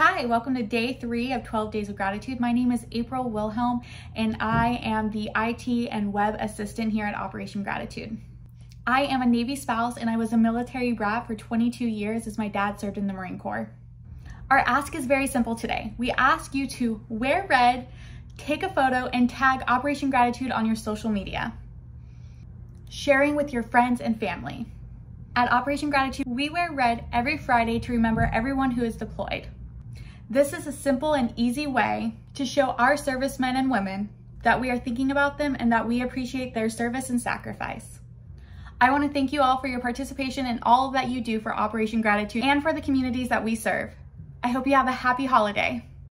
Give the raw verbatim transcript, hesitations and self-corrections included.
Hi, welcome to day three of twelve Days of Gratitude. My name is April Wilhelm, and I am the I T and web assistant here at Operation Gratitude. I am a Navy spouse, and I was a military brat for twenty-two years as my dad served in the Marine Corps. Our ask is very simple today. We ask you to wear red, take a photo, and tag Operation Gratitude on your social media, sharing with your friends and family. At Operation Gratitude, we wear red every Friday to remember everyone who is deployed. This is a simple and easy way to show our servicemen and women that we are thinking about them and that we appreciate their service and sacrifice. I want to thank you all for your participation and all that you do for Operation Gratitude and for the communities that we serve. I hope you have a happy holiday.